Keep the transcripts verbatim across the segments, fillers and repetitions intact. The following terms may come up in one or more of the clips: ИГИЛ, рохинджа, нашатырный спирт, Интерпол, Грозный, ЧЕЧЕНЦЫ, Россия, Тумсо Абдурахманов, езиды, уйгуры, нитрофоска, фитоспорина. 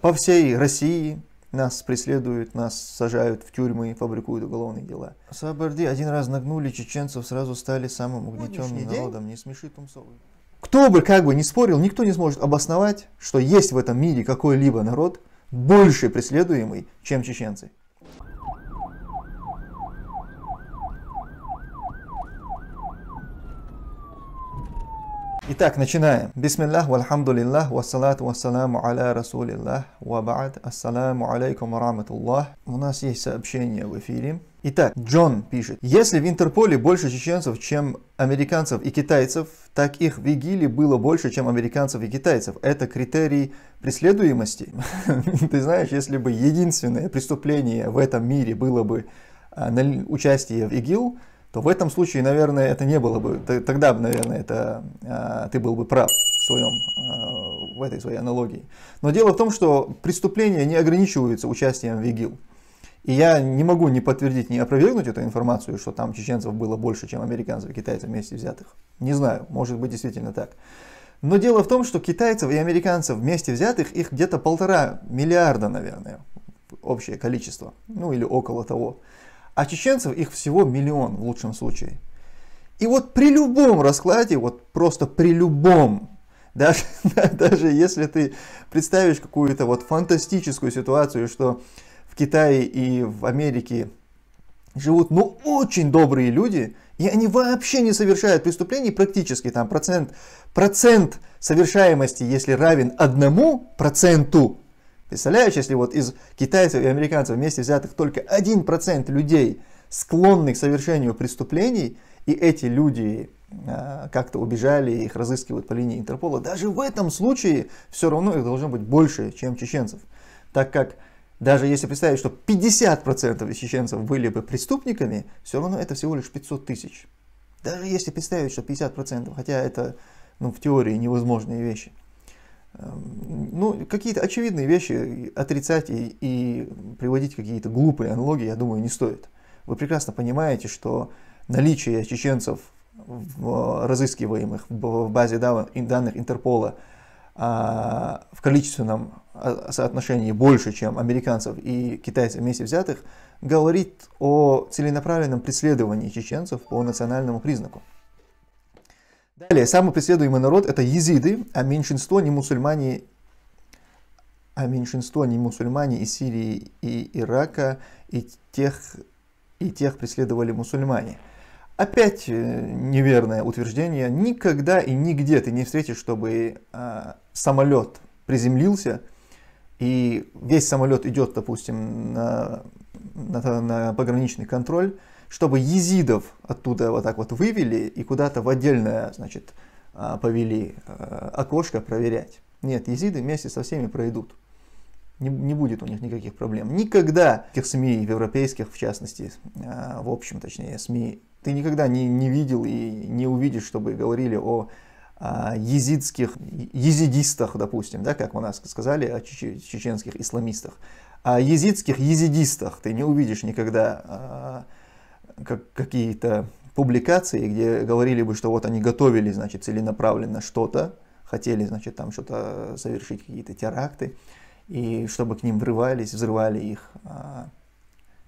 По всей России нас преследуют, нас сажают в тюрьмы и фабрикуют уголовные дела. Саабарди один раз нагнули чеченцев, сразу стали самым угнетенным народом. Не смеши, Тумсо. Кто бы как бы ни спорил, никто не сможет обосновать, что есть в этом мире какой-либо народ больше преследуемый, чем чеченцы. Итак, начинаем. Бисмиллах, вальхамдулиллах, вассалату вассаламу аля расулиллах, вабаат, ассаламу алейкум раматуллах. У нас есть сообщение в эфире. Итак, Джон пишет. Если в Интерполе больше чеченцев, чем американцев и китайцев, так их в ИГИЛе было больше, чем американцев и китайцев. Это критерий преследуемости. Ты знаешь, если бы единственное преступление в этом мире было бы участие в ИГИЛ, то в этом случае, наверное, это не было бы, тогда, наверное, это, а, ты был бы прав в, своем, а, в этой своей аналогии. Но дело в том, что преступления не ограничиваются участием в ИГИЛ. И я не могу ни подтвердить, ни опровергнуть эту информацию, что там чеченцев было больше, чем американцев и китайцев вместе взятых. Не знаю, может быть действительно так. Но дело в том, что китайцев и американцев вместе взятых, их где-то полтора миллиарда, наверное, общее количество, ну или около того. А чеченцев их всего миллион в лучшем случае. И вот при любом раскладе, вот просто при любом, даже, даже если ты представишь какую-то вот фантастическую ситуацию, что в Китае и в Америке живут ну очень добрые люди, и они вообще не совершают преступлений, практически там процент, процент совершаемости, если равен одному проценту, представляешь, если вот из китайцев и американцев вместе взятых только один процент людей склонны к совершению преступлений, и эти люди а, как-то убежали, их разыскивают по линии Интерпола, даже в этом случае все равно их должно быть больше, чем чеченцев. Так как даже если представить, что пятьдесят процентов из чеченцев были бы преступниками, все равно это всего лишь пятьсот тысяч. Даже если представить, что пятьдесят процентов, хотя это ну, в теории невозможные вещи. Ну, какие-то очевидные вещи отрицать и, и приводить какие-то глупые аналогии, я думаю, не стоит. Вы прекрасно понимаете, что наличие чеченцев, в, разыскиваемых в базе данных Интерпола, в количественном соотношении больше, чем американцев и китайцев вместе взятых, говорит о целенаправленном преследовании чеченцев по национальному признаку. Далее, самый преследуемый народ это езиды, а меньшинство не мусульмане, а меньшинство не мусульмане из Сирии и Ирака, и тех, и тех преследовали мусульмане. Опять неверное утверждение. Никогда и нигде ты не встретишь, чтобы э, самолет приземлился, и весь самолет идет, допустим, на, на, на пограничный контроль, чтобы езидов оттуда вот так вот вывели и куда-то в отдельное, значит, повели окошко проверять. Нет, езиды вместе со всеми пройдут. Не, не будет у них никаких проблем. Никогда в тех СМИ, в европейских в частности, в общем, точнее, СМИ, ты никогда не, не видел и не увидишь, чтобы говорили о езидских, езидистах, допустим, да, как у нас сказали, о чеченских исламистах. О езидских езидистах ты не увидишь никогда как какие-то публикации, где говорили бы, что вот они готовили, значит, целенаправленно что-то, хотели, значит, там что-то совершить, какие-то теракты, и чтобы к ним врывались, взрывали их а,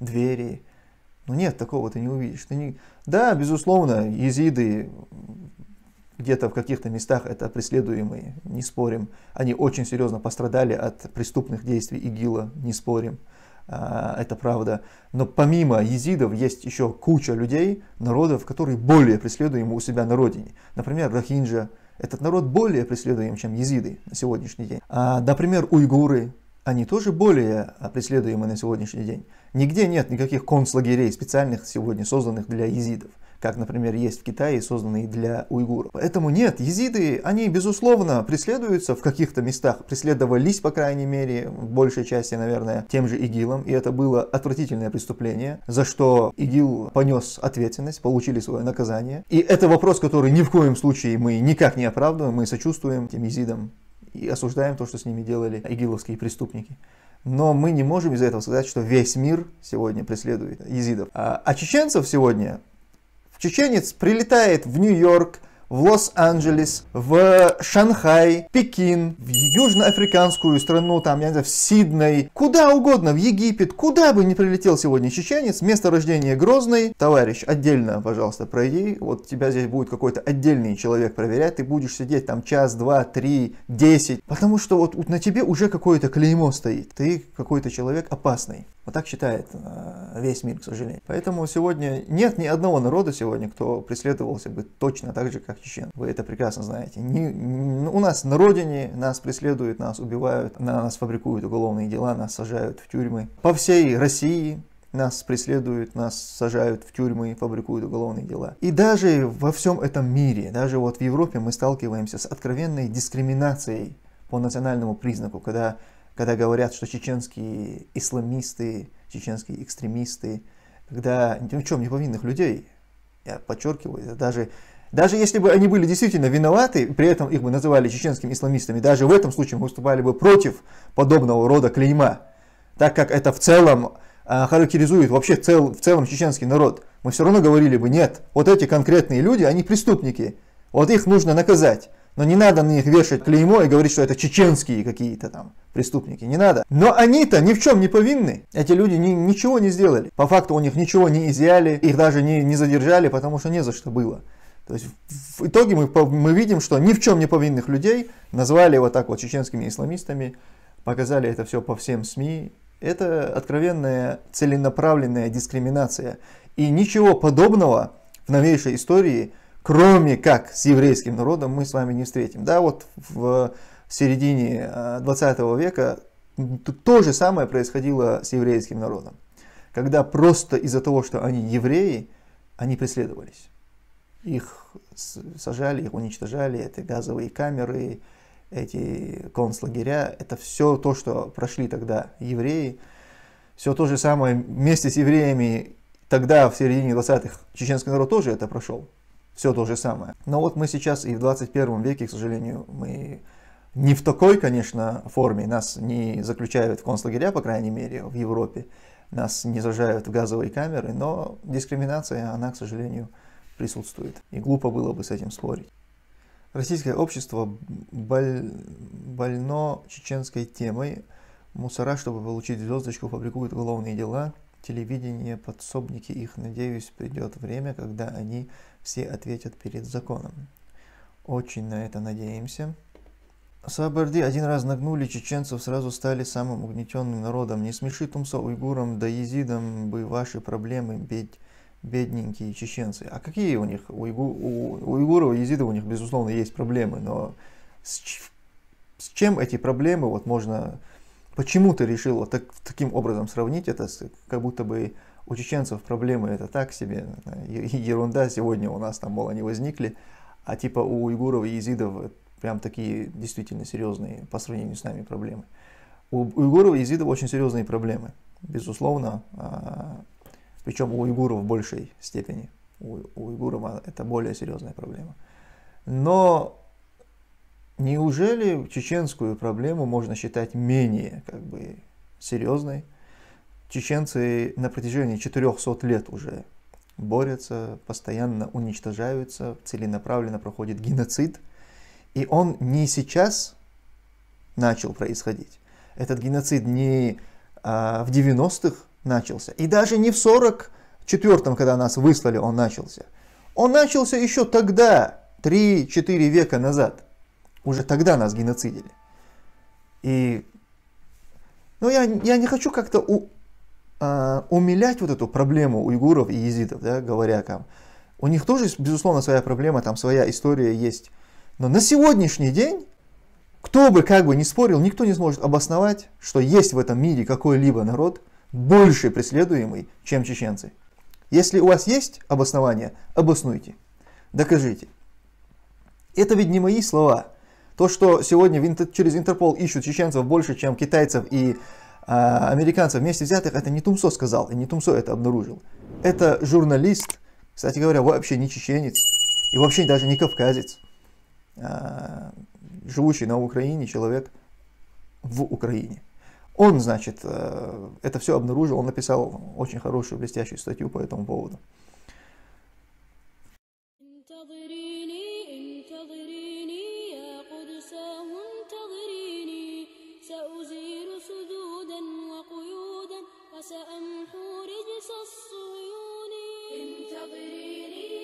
двери. Ну нет, такого ты не увидишь. Ты не... Да, безусловно, езиды где-то в каких-то местах это преследуемые, не спорим. Они очень серьезно пострадали от преступных действий ИГИЛа, не спорим. Это правда. Но помимо езидов есть еще куча людей, народов, которые более преследуемы у себя на родине. Например, рохинджа. Этот народ более преследуем, чем езиды на сегодняшний день. А, например, уйгуры. Они тоже более преследуемы на сегодняшний день. Нигде нет никаких концлагерей специальных сегодня, созданных для езидов. Как, например, есть в Китае, созданные для уйгуров. Поэтому нет, езиды, они, безусловно, преследуются в каких-то местах. Преследовались, по крайней мере, в большей части, наверное, тем же ИГИЛом. И это было отвратительное преступление, за что ИГИЛ понес ответственность, получили свое наказание. И это вопрос, который ни в коем случае мы никак не оправдываем. Мы сочувствуем тем езидам и осуждаем то, что с ними делали игиловские преступники. Но мы не можем из-за этого сказать, что весь мир сегодня преследует езидов. А чеченцев сегодня... Чеченец прилетает в Нью-Йорк, в Лос-Анджелес, в Шанхай, Пекин, в южноафриканскую страну, там, я не знаю, в Сидней, куда угодно, в Египет, куда бы ни прилетел сегодня чеченец, место рождения Грозный, товарищ, отдельно, пожалуйста, пройди, вот тебя здесь будет какой-то отдельный человек проверять, ты будешь сидеть там час, два, три, десять, потому что вот на тебе уже какое-то клеймо стоит, ты какой-то человек опасный. Вот так считает весь мир, к сожалению. Поэтому сегодня нет ни одного народа сегодня, кто преследовался бы точно так же, как чечен. Вы это прекрасно знаете. Не, не, у нас на родине нас преследуют, нас убивают, на нас фабрикуют уголовные дела, нас сажают в тюрьмы. По всей России нас преследуют, нас сажают в тюрьмы, фабрикуют уголовные дела. И даже во всем этом мире, даже вот в Европе мы сталкиваемся с откровенной дискриминацией по национальному признаку, когда... когда говорят, что чеченские исламисты, чеченские экстремисты, когда ни в чем не повинных людей, я подчеркиваю, даже, даже если бы они были действительно виноваты, при этом их бы называли чеченскими исламистами, даже в этом случае мы выступали бы против подобного рода клейма, так как это в целом характеризует вообще цел, в целом чеченский народ. Мы все равно говорили бы, нет, вот эти конкретные люди, они преступники, вот их нужно наказать. Но не надо на них вешать клеймо и говорить, что это чеченские какие-то там преступники. Не надо. Но они-то ни в чем не повинны. Эти люди ни, ничего не сделали. По факту у них ничего не изъяли, их даже не, не задержали, потому что не за что было. То есть в итоге мы, мы видим, что ни в чем не повинных людей назвали вот так вот чеченскими исламистами, показали это все по всем СМИ. Это откровенная целенаправленная дискриминация. И ничего подобного в новейшей истории, кроме как с еврейским народом, мы с вами не встретим. Да, вот в середине двадцатого века то же самое происходило с еврейским народом. Когда просто из-за того, что они евреи, они преследовались. Их сажали, их уничтожали, эти газовые камеры, эти концлагеря. Это все то, что прошли тогда евреи. Все то же самое вместе с евреями тогда, в середине двадцатых, чеченский народ тоже это прошел. Все то же самое. Но вот мы сейчас и в двадцать первом веке, к сожалению, мы не в такой, конечно, форме. Нас не заключают в концлагеря, по крайней мере, в Европе. Нас не сажают в газовые камеры, но дискриминация, она, к сожалению, присутствует. И глупо было бы с этим спорить. Российское общество боль... больно чеченской темой. Мусора, чтобы получить звездочку, фабрикуют уголовные дела. Телевидение, подсобники их, надеюсь, придет время, когда они все ответят перед законом. Очень на это надеемся. Саабарди один раз нагнули, чеченцев сразу стали самым угнетенным народом. Не смеши, Тумсо, уйгурам да езидам бы ваши проблемы, бед... бедненькие чеченцы. А какие у них? У, уйгу... у уйгуров и езидов у них, безусловно, есть проблемы, но с, ч... с чем эти проблемы вот можно... Почему ты решил вот так, таким образом сравнить это, с, как будто бы у чеченцев проблемы это так себе, ерунда, сегодня у нас там, мол, они возникли, а типа у уйгуров и езидов прям такие действительно серьезные по сравнению с нами проблемы. У уйгуров и езидов очень серьезные проблемы, безусловно, причем у уйгуров в большей степени, у уйгуров это более серьезная проблема. Но... неужели чеченскую проблему можно считать менее как бы серьезной? Чеченцы на протяжении четырёхсот лет уже борются, постоянно уничтожаются, целенаправленно проходит геноцид. И он не сейчас начал происходить. Этот геноцид не а, в девяностых начался. И даже не в сорок четвёртом, когда нас выслали, он начался. Он начался еще тогда, три-четыре века назад. Уже тогда нас геноцидили. И ну, я, я не хочу как-то у, а, умилять вот эту проблему уйгуров и езидов, да, говоря там. У них тоже, безусловно, своя проблема, там своя история есть. Но на сегодняшний день, кто бы как бы ни спорил, никто не сможет обосновать, что есть в этом мире какой-либо народ больше преследуемый, чем чеченцы. Если у вас есть обоснование, обоснуйте, докажите. Это ведь не мои слова. То, что сегодня в интер... через Интерпол ищут чеченцев больше, чем китайцев и э, американцев вместе взятых, это не Тумсо сказал, и не Тумсо это обнаружил. Это журналист, кстати говоря, вообще не чеченец, и вообще даже не кавказец, э, живущий на Украине, человек в Украине. Он, значит, э, это все обнаружил, он написал очень хорошую, блестящую статью по этому поводу. الطور جسس الصيون انتظريني.